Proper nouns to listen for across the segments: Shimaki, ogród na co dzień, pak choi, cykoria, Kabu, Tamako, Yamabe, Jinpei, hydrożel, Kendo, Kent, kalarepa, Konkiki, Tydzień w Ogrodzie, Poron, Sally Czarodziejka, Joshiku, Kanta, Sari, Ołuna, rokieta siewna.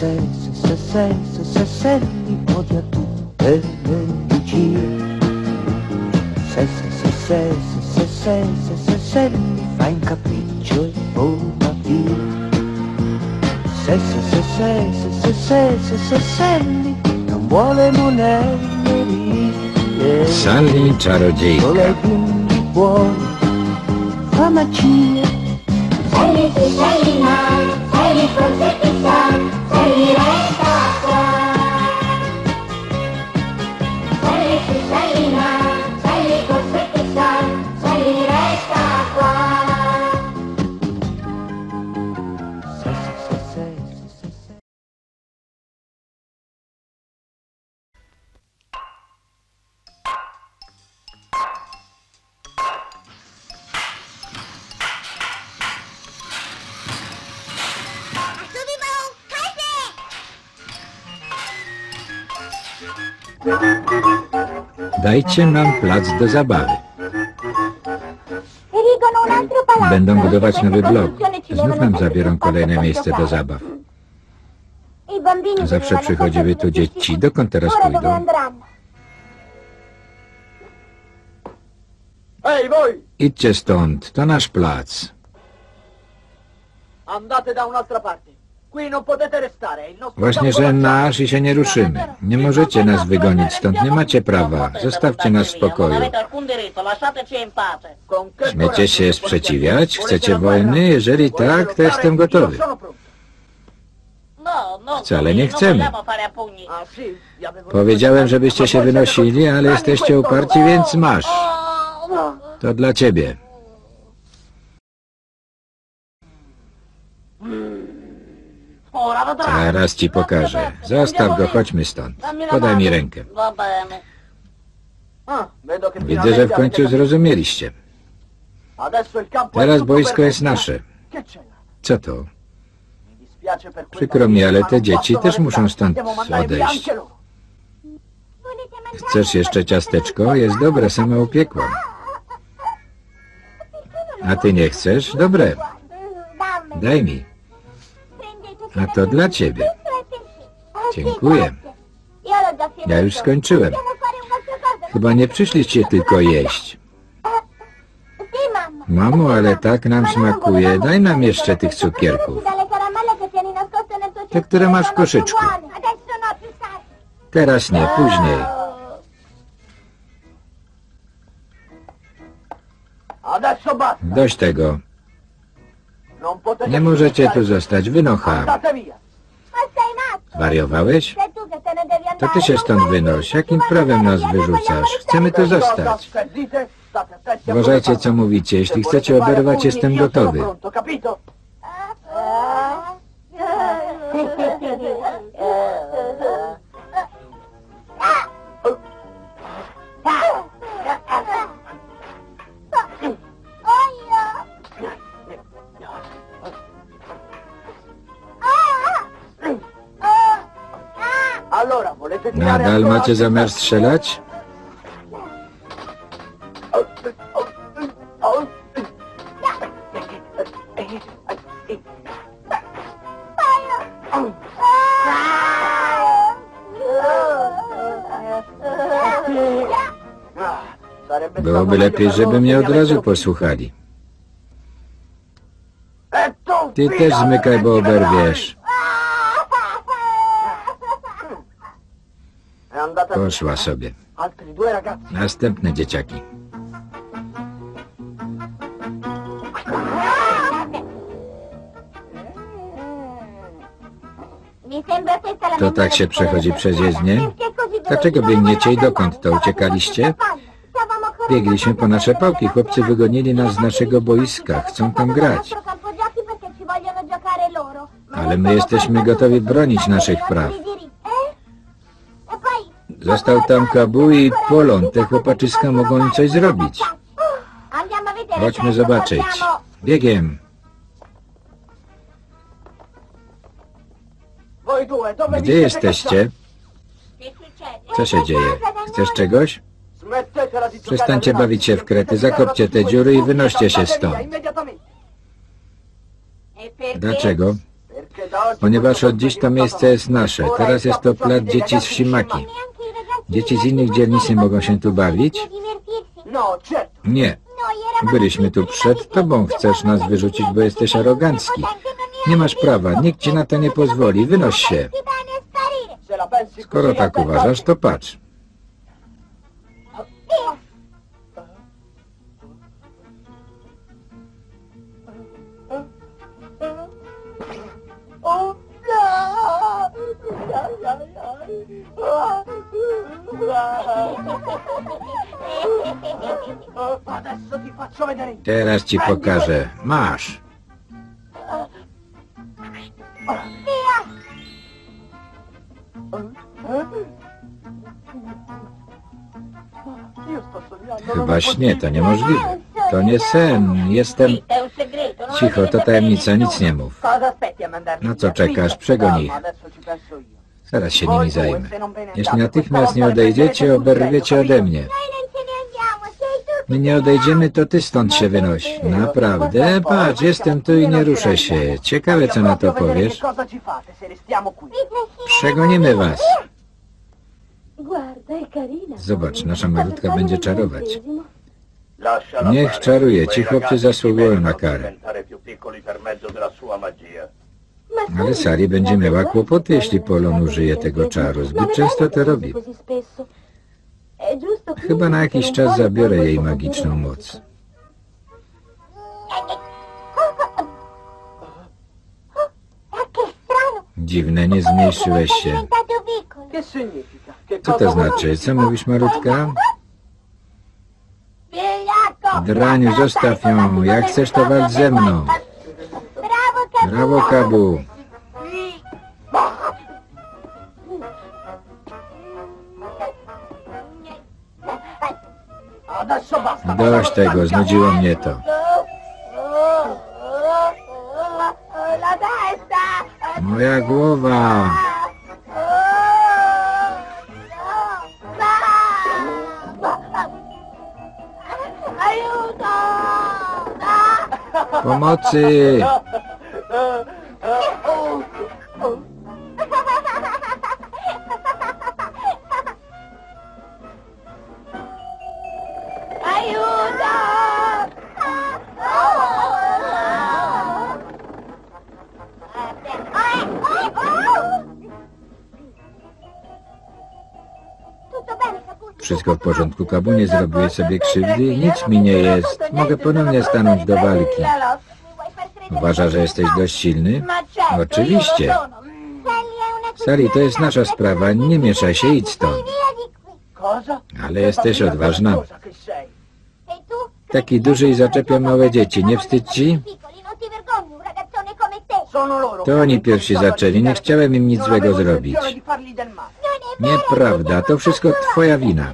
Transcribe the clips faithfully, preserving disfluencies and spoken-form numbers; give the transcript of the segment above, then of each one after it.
se se se se se se odia tu el dici se se se se se se se fai un capriccio e buona via se se se se se se se se non vuole monelli Sally Czarodziejka farmacie Sally to Sally ma Sally forse pizza, Sally resta qua. Sally su Sally ma, Sally forse pizza, Sally resta qua. Dajcie nam plac do zabawy. Będą budować nowy blok. Znów nam zabiorą kolejne miejsce do zabaw. Zawsze przychodziły tu dzieci. Dokąd teraz pójdą? Idźcie stąd. To nasz plac. Właśnie, że nasz i się nie ruszymy. Nie możecie nas wygonić stąd, nie macie prawa. Zostawcie nas w spokoju. Śmiecie się sprzeciwiać? Chcecie wojny? Jeżeli tak, to jestem gotowy. Wcale nie chcemy. Powiedziałem, żebyście się wynosili, ale jesteście uparci, więc masz. To dla ciebie. Teraz ci pokażę. Zostaw go, chodźmy stąd. Podaj mi rękę. Widzę, że w końcu zrozumieliście. Teraz boisko jest nasze. Co to? Przykro mi, ale te dzieci też muszą stąd odejść. Chcesz jeszcze ciasteczko? Jest dobre, sama upiekła. A ty nie chcesz? Dobre. Daj mi. A to dla ciebie. Dziękuję. Ja już skończyłem. Chyba nie przyszliście tylko jeść. Mamo, ale tak nam smakuje. Daj nam jeszcze tych cukierków. Te, które masz w koszyczku. Teraz nie, później. Dość tego. Nie możecie tu zostać, wynocha. Wariowałeś? To ty się stąd wynoś. Jakim prawem nas wyrzucasz? Chcemy tu zostać. Uważajcie, co mówicie. Jeśli chcecie oberwać, jestem gotowy. Nadal macie zamiar strzelać? Byłoby lepiej, żeby mnie od razu posłuchali. Ty też zmykaj, bo oberwiesz. Poszła sobie. Następne dzieciaki. To tak się przechodzi przez jezdnię? Dlaczego biegniecie i dokąd to uciekaliście? Biegliśmy po nasze pałki. Chłopcy wygonili nas z naszego boiska. Chcą tam grać. Ale my jesteśmy gotowi bronić naszych praw. Został tam Kabu i Poron. Te chłopaczyska mogą im coś zrobić. Chodźmy zobaczyć. Biegiem. Gdzie jesteście? Co się dzieje? Chcesz czegoś? Przestańcie bawić się w krety, zakopcie te dziury i wynoście się stąd. Dlaczego? ponieważ od dziś to miejsce jest nasze. Teraz jest to plac dzieci z Shimaki. Dzieci z innych dzielnic nie mogą się tu bawić? Nie. Byliśmy tu przed tobą. Chcesz nas wyrzucić, bo jesteś arogancki. Nie masz prawa. Nikt ci na to nie pozwoli. Wynoś się. Skoro tak uważasz, to patrz. Teraz ci pokażę. Masz. Chyba śnie, to niemożliwe. To nie sen, jestem... Cicho, to tajemnica, nic nie mów. No co czekasz? Przegoń ich. Zaraz się nimi zajmę. Jeśli natychmiast nie odejdziecie, oberwiecie ode mnie. My nie odejdziemy, to ty stąd się wynoś. Naprawdę? Patrz, jestem tu i nie ruszę się. Ciekawe, co na to powiesz. Przegonimy was. Zobacz, nasza malutka będzie czarować. Niech czaruje, ci chłopcy zasługują na karę. Ale Sari będzie miała kłopoty, jeśli Poron użyje tego czaru. Zbyt często to robi. Chyba na jakiś czas zabiorę jej magiczną moc. Dziwne, nie zmniejszyłeś się. Co to znaczy? Co mówisz, malutka? Draniu, zostaw ją. Jak chcesz, to walcz ze mną. Brawo, Kabu. Dość tego, znudziło mnie to. Moja głowa. Pomocy! Wszystko w porządku, Kabu, nie zrobię sobie krzywdy, nic mi nie jest. Mogę ponownie stanąć do walki. Uważasz, że jesteś dość silny? Oczywiście. Sari, to jest nasza sprawa, nie mieszaj się, idź stąd. Ale jesteś odważna. Taki duży i zaczepia małe dzieci, nie wstydź ci? To oni pierwsi zaczęli, nie chciałem im nic złego zrobić. Nieprawda, to wszystko twoja wina.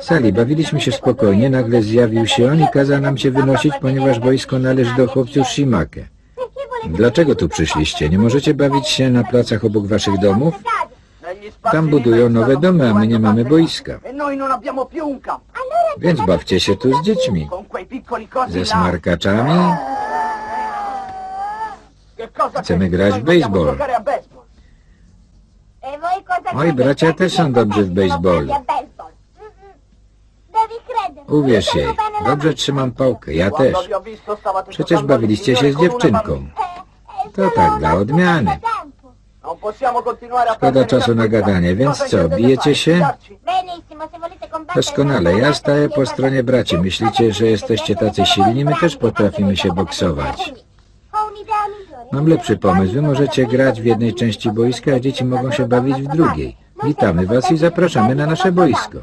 Sali, bawiliśmy się spokojnie, nagle zjawił się on i kazał nam się wynosić, ponieważ boisko należy do chłopców Shimaki. Dlaczego tu przyszliście? Nie możecie bawić się na placach obok waszych domów? Tam budują nowe domy, a my nie mamy boiska. Więc bawcie się tu z dziećmi. Ze smarkaczami? Chcemy grać w baseball. Moi bracia też są dobrzy w bejsbolu. Uwierz jej, dobrze trzymam pałkę, ja też. Przecież bawiliście się z dziewczynką. To tak, dla odmiany. Szkoda czasu na gadanie, więc co, bijecie się? Doskonale, ja staję po stronie braci. Myślicie, że jesteście tacy silni, my też potrafimy się boksować. Mam lepszy pomysł. Wy możecie grać w jednej części boiska, a dzieci mogą się bawić w drugiej. Witamy was i zapraszamy na nasze boisko.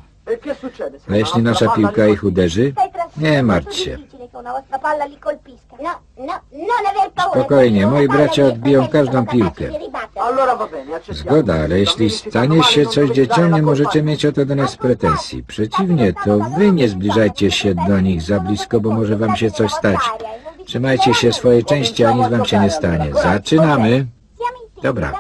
A jeśli nasza piłka ich uderzy? Nie martw się. Spokojnie, moi bracia odbiją każdą piłkę. Zgoda, ale jeśli stanie się coś dzieciom, nie możecie mieć o to do nas pretensji. Przeciwnie, to wy nie zbliżajcie się do nich za blisko, bo może wam się coś stać. Trzymajcie się swojej części, a nic wam się nie stanie. Zaczynamy. Dobra.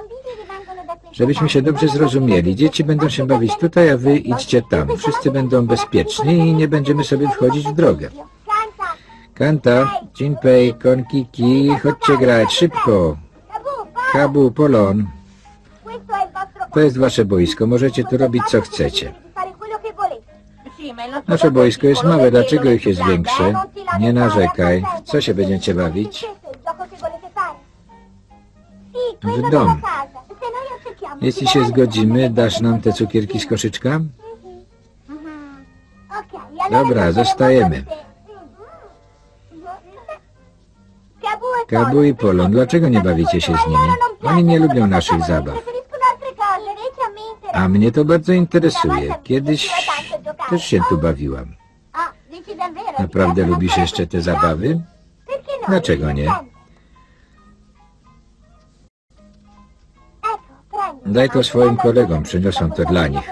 Żebyśmy się dobrze zrozumieli. Dzieci będą się bawić tutaj, a wy idźcie tam. Wszyscy będą bezpieczni i nie będziemy sobie wchodzić w drogę. Kanta, Jinpei, Konkiki, chodźcie grać, szybko. Kabu, Poron, to jest wasze boisko, możecie tu robić co chcecie. Nasze boisko jest małe, dlaczego ich jest większe? Nie narzekaj, co się będziecie bawić? W dom. Jeśli się zgodzimy, dasz nam te cukierki z koszyczka? Dobra, zostajemy. Kabu i Poron, dlaczego nie bawicie się z nimi? Oni nie lubią naszych zabaw. A mnie to bardzo interesuje. Kiedyś też się tu bawiłam. Naprawdę lubisz jeszcze te zabawy? Dlaczego nie? Daj to swoim kolegom, przyniosą to dla nich.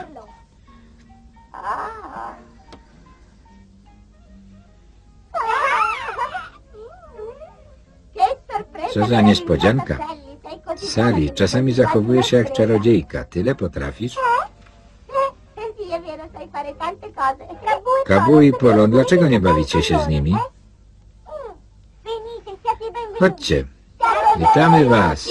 Co za niespodzianka. Sari, czasami zachowujesz się jak czarodziejka. Tyle potrafisz? Kabu i Poron, dlaczego nie bawicie się z nimi? Chodźcie. Witamy was.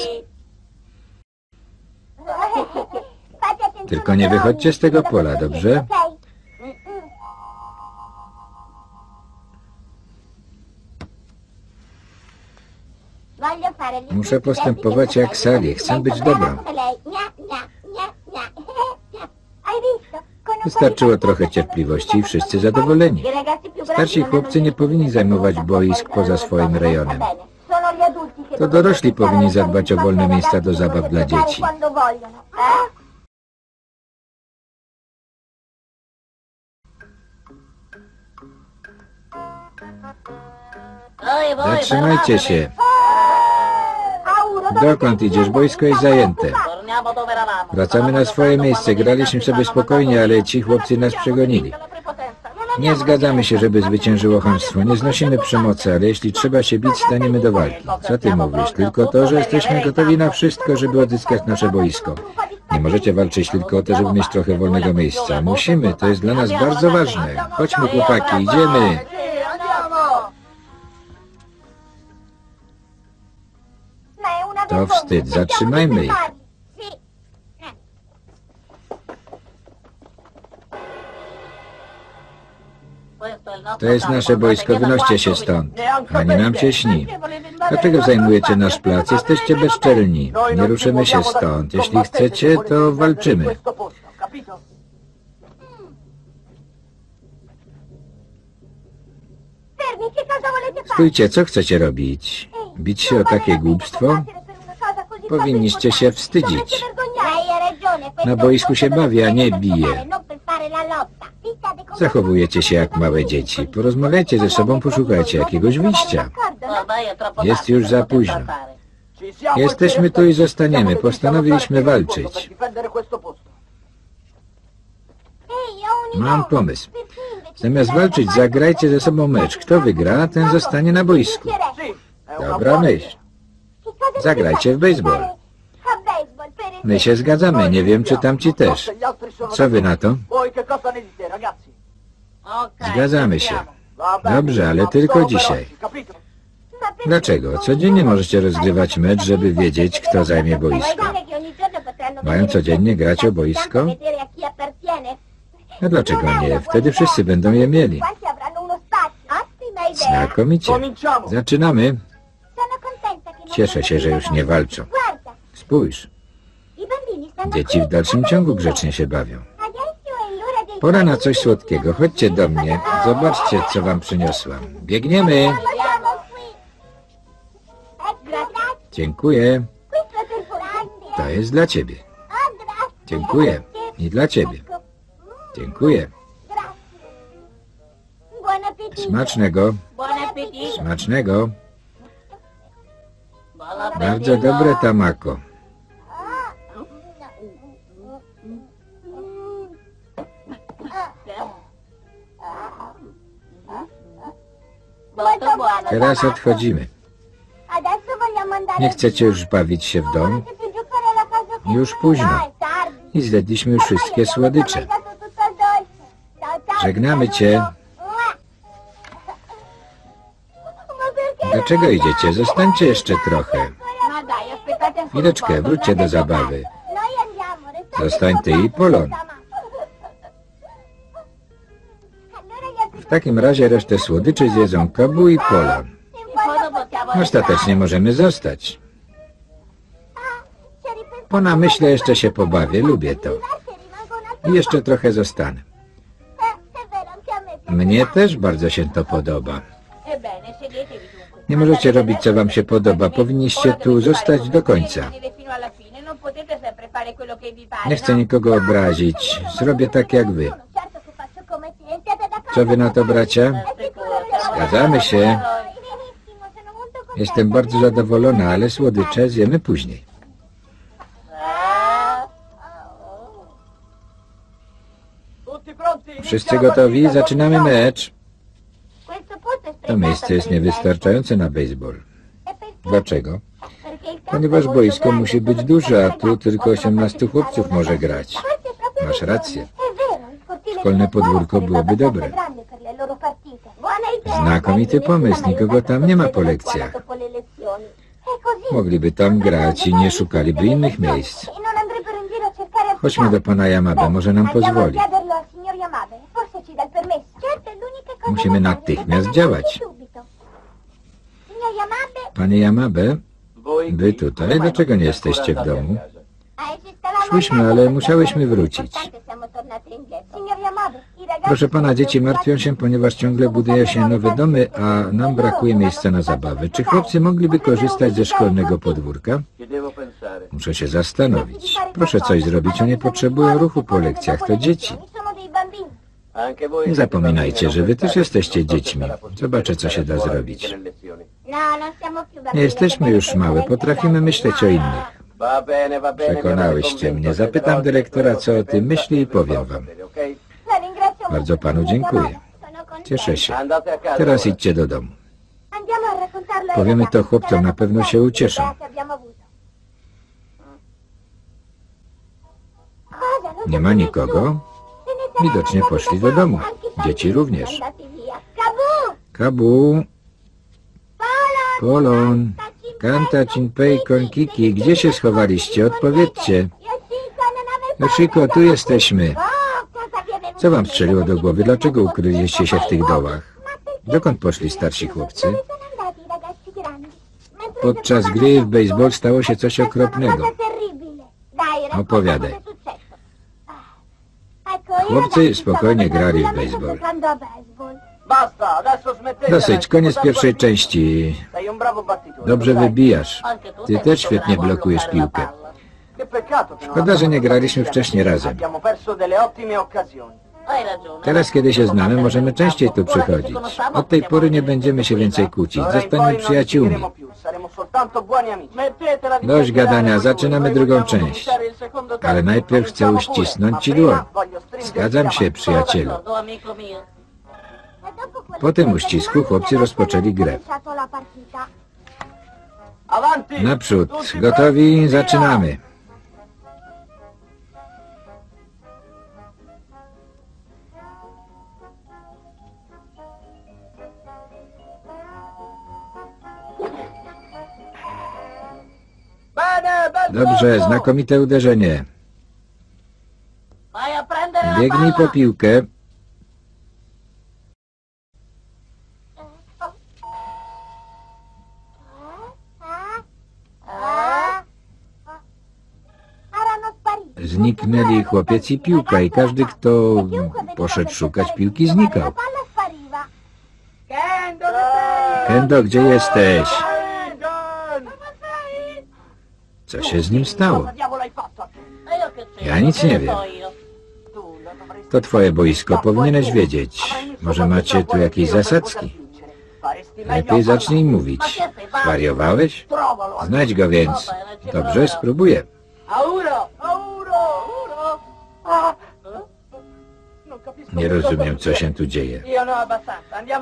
Tylko nie wychodźcie z tego pola, dobrze? Muszę postępować jak Sari. Chcę być dobra. Wystarczyło trochę cierpliwości i wszyscy zadowoleni. Starsi chłopcy nie powinni zajmować boisk poza swoim rejonem. To dorośli powinni zadbać o wolne miejsca do zabaw dla dzieci. Zatrzymajcie się. Dokąd idziesz? Boisko jest zajęte. Wracamy na swoje miejsce. Graliśmy sobie spokojnie, ale ci chłopcy nas przegonili. Nie zgadzamy się, żeby zwyciężyło chamstwo. Nie znosimy przemocy, ale jeśli trzeba się bić, staniemy do walki. Co ty mówisz? Tylko to, że jesteśmy gotowi na wszystko, żeby odzyskać nasze boisko. Nie możecie walczyć tylko o to, żeby mieć trochę wolnego miejsca. Musimy. To jest dla nas bardzo ważne. Chodźmy, chłopaki. Idziemy. To wstyd. Zatrzymajmy ich. To jest nasze boisko. Wynoście się stąd. Ani nam się śni. Dlaczego zajmujecie nasz plac? Jesteście bezczelni. Nie ruszymy się stąd. Jeśli chcecie, to walczymy. Stójcie, co chcecie robić? Bić się o takie głupstwo? Powinniście się wstydzić. Na boisku się bawię, a nie biję. Zachowujecie się jak małe dzieci. Porozmawiajcie ze sobą, poszukajcie jakiegoś wyjścia. Jest już za późno. Jesteśmy tu i zostaniemy. Postanowiliśmy walczyć. Mam pomysł. Zamiast walczyć, zagrajcie ze sobą mecz. Kto wygra, ten zostanie na boisku. Dobra myśl. Zagrajcie w baseball. My się zgadzamy, nie wiem czy tamci też. Co wy na to? Zgadzamy się. Dobrze, ale tylko dzisiaj. Dlaczego? Codziennie możecie rozgrywać mecz, żeby wiedzieć, kto zajmie boisko. Mają codziennie grać o boisko? A dlaczego nie? Wtedy wszyscy będą je mieli. Znakomicie. Zaczynamy. Cieszę się, że już nie walczą. Spójrz. Dzieci w dalszym ciągu grzecznie się bawią. Pora na coś słodkiego. Chodźcie do mnie. Zobaczcie, co wam przyniosłam. Biegniemy. Dziękuję. To jest dla ciebie. Dziękuję. I dla ciebie. Dziękuję. Smacznego. Smacznego. Bardzo dobre, Tamako. Teraz odchodzimy. Nie chcecie już bawić się w dom? Już późno. I zjedliśmy już wszystkie słodycze. Żegnamy cię. Dlaczego idziecie? Zostańcie jeszcze trochę. Chwileczkę, wróćcie do zabawy. Zostań ty i Poron. W takim razie resztę słodyczy zjedzą Kabu i Poron. Ostatecznie możemy zostać. Po namyśle jeszcze się pobawię, lubię to. I jeszcze trochę zostanę. Mnie też bardzo się to podoba. Nie możecie robić, co wam się podoba. Powinniście tu zostać do końca. Nie chcę nikogo obrazić. Zrobię tak jak wy. Co wy na to, bracia? Zgadzamy się. Jestem bardzo zadowolona, ale słodycze zjemy później. Wszyscy gotowi? Zaczynamy mecz. To miejsce jest niewystarczające na baseball. Dlaczego? Ponieważ boisko musi być duże, a tu tylko osiemnastu chłopców może grać. Masz rację. Szkolne podwórko byłoby dobre. Znakomity pomysł, nikogo tam nie ma po lekcjach. Mogliby tam grać i nie szukaliby innych miejsc. Chodźmy do pana Yamabe, może nam pozwoli. Musimy natychmiast działać. Panie Yamabe, wy tutaj? Dlaczego nie jesteście w domu? Szłyśmy, ale musiałyśmy wrócić. Proszę pana, dzieci martwią się, ponieważ ciągle buduje się nowe domy, a nam brakuje miejsca na zabawy. Czy chłopcy mogliby korzystać ze szkolnego podwórka? Muszę się zastanowić. Proszę coś zrobić, oni potrzebują ruchu po lekcjach, to dzieci. Nie zapominajcie, że wy też jesteście dziećmi. Zobaczę, co się da zrobić. Nie jesteśmy już małe, potrafimy myśleć o innych. Przekonałyście mnie. Zapytam dyrektora, co o tym myśli i powiem wam. Bardzo panu dziękuję. Cieszę się. Teraz idźcie do domu. Powiemy to chłopcom, na pewno się ucieszą. Nie ma nikogo? Widocznie poszli do domu. Dzieci również. Kabu! Poron! Kanta, Jinpei, Konkiki, gdzie się schowaliście? Odpowiedzcie. Joshiku, tu jesteśmy. Co wam strzeliło do głowy? Dlaczego ukryliście się w tych dołach? Dokąd poszli starsi chłopcy? Podczas gry w baseball stało się coś okropnego. Opowiadaj. Chłopcy spokojnie grali w baseball. Dosyć, koniec pierwszej części. Dobrze wybijasz. Ty też świetnie blokujesz piłkę. Szkoda, że nie graliśmy wcześniej razem. Teraz, kiedy się znamy, możemy częściej tu przychodzić. Od tej pory nie będziemy się więcej kłócić. Zostańmy przyjaciółmi. Dość gadania, zaczynamy drugą część. Ale najpierw chcę uścisnąć ci dłoń. Zgadzam się, przyjacielu. Po tym uścisku chłopcy rozpoczęli grę. Naprzód, gotowi, zaczynamy. Dobrze, znakomite uderzenie. Biegnij po piłkę. Zniknęli chłopiec i piłka, i każdy, kto poszedł szukać piłki, znikał. Kendo, gdzie jesteś? Co się z nim stało? Ja nic nie wiem. To twoje boisko, powinieneś wiedzieć. Może macie tu jakieś zasadzki? Lepiej zacznij mówić. Zwariowałeś? Znajdź go więc. Dobrze, spróbuję. Nie rozumiem, co się tu dzieje.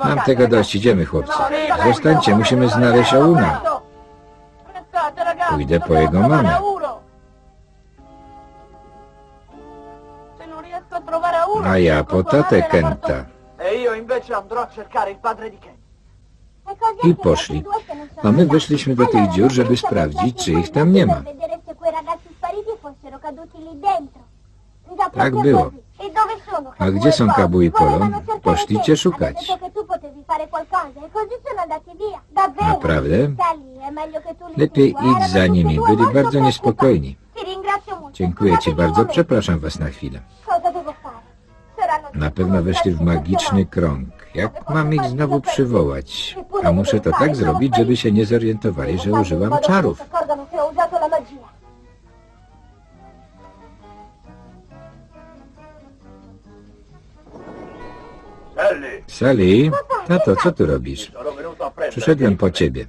Mam tego dość, idziemy, chłopcy. Zostańcie, musimy znaleźć Ołuna. Pójdę po jego mamę. A ja po tatę Kenta. i poszli. A my weszliśmy do tych dziur, żeby sprawdzić, czy ich tam nie ma. Tak było. A gdzie są Kabu i Poron? Poszli cię szukać. Naprawdę? Lepiej idź za nimi. Byli bardzo niespokojni. Dziękuję ci bardzo. Przepraszam was na chwilę. Na pewno weszli w magiczny krąg. Jak mam ich znowu przywołać? A muszę to tak zrobić, żeby się nie zorientowali, że użyłam czarów. Sally, tato, co tu robisz? Przyszedłem po ciebie.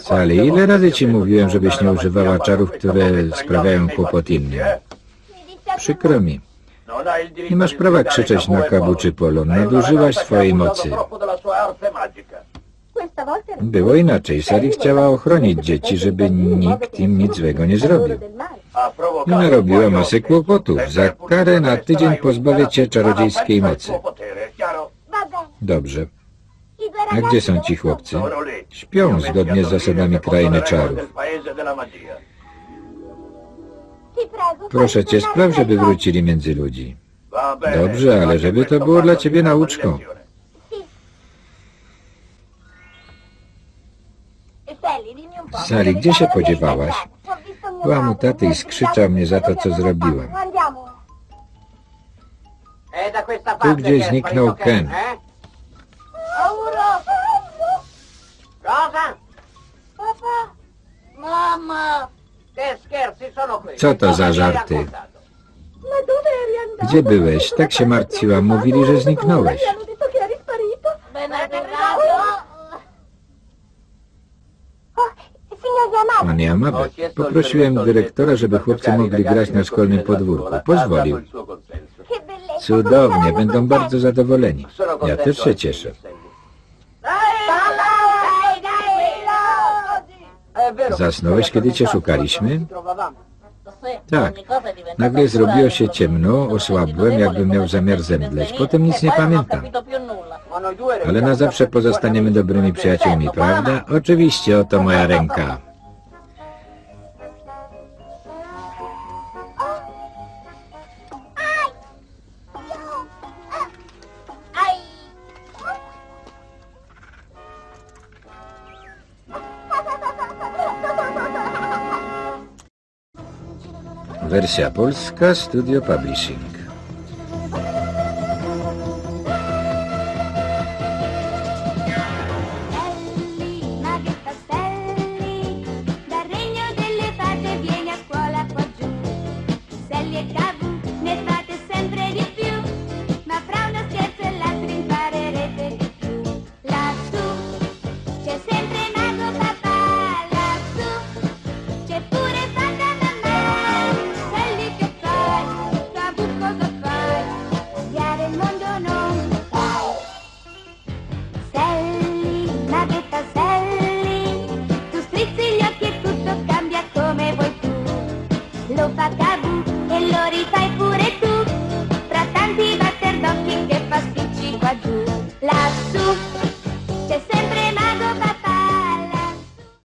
Sally, ile razy ci mówiłem, żebyś nie używała czarów, które sprawiają kłopot innym? Przykro mi. Nie masz prawa krzyczeć na Kabu czy Poron. Nadużyłaś swojej mocy. Było inaczej. Sally chciała ochronić dzieci, żeby nikt im nic złego nie zrobił. I narobiła masę kłopotów. Za karę na tydzień pozbawię cię czarodziejskiej mocy. Dobrze. A gdzie są ci chłopcy? Śpią zgodnie z zasadami krainy czarów. Proszę cię, spraw, żeby wrócili między ludzi. Dobrze, ale żeby to było dla ciebie nauczką. Sally, gdzie się podziewałaś? Byłam u taty i skrzyczał mnie za to, co zrobiłem. Tu gdzieś zniknął Kent. Co to za żarty? Gdzie byłeś? Tak się martwiłam. Mówili, że zniknąłeś. Pan Yamabe, poprosiłem dyrektora, żeby chłopcy mogli grać na szkolnym podwórku. Pozwolił. Cudownie, będą bardzo zadowoleni. Ja też się cieszę. Zasnąłeś, kiedy cię szukaliśmy? Tak. Nagle zrobiło się ciemno, osłabłem, jakbym miał zamiar zemdleć. Potem nic nie pamiętam. Ale na zawsze pozostaniemy dobrymi przyjaciółmi, prawda? Oczywiście, oto moja ręka. Wersja polska, Studio Publishing.